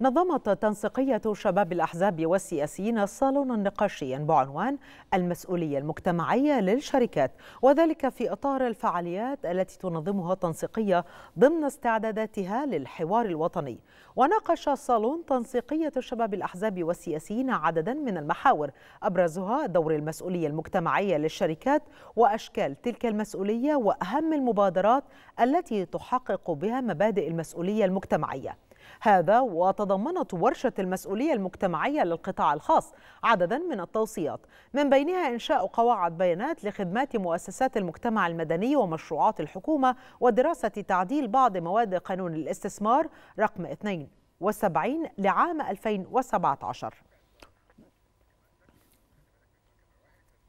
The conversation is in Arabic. نظمت تنسيقية شباب الأحزاب والسياسيين صالونا نقاشيا بعنوان المسؤولية المجتمعية للشركات، وذلك في إطار الفعاليات التي تنظمها تنسيقية ضمن استعداداتها للحوار الوطني. وناقش صالون تنسيقية شباب الأحزاب والسياسيين عددا من المحاور، أبرزها دور المسؤولية المجتمعية للشركات وأشكال تلك المسؤولية وأهم المبادرات التي تحقق بها مبادئ المسؤولية المجتمعية. هذا وتضمنت ورشة المسؤولية المجتمعية للقطاع الخاص عددا من التوصيات، من بينها إنشاء قواعد بيانات لخدمات مؤسسات المجتمع المدني ومشروعات الحكومة، ودراسة تعديل بعض مواد قانون الاستثمار رقم 72 لعام 2017.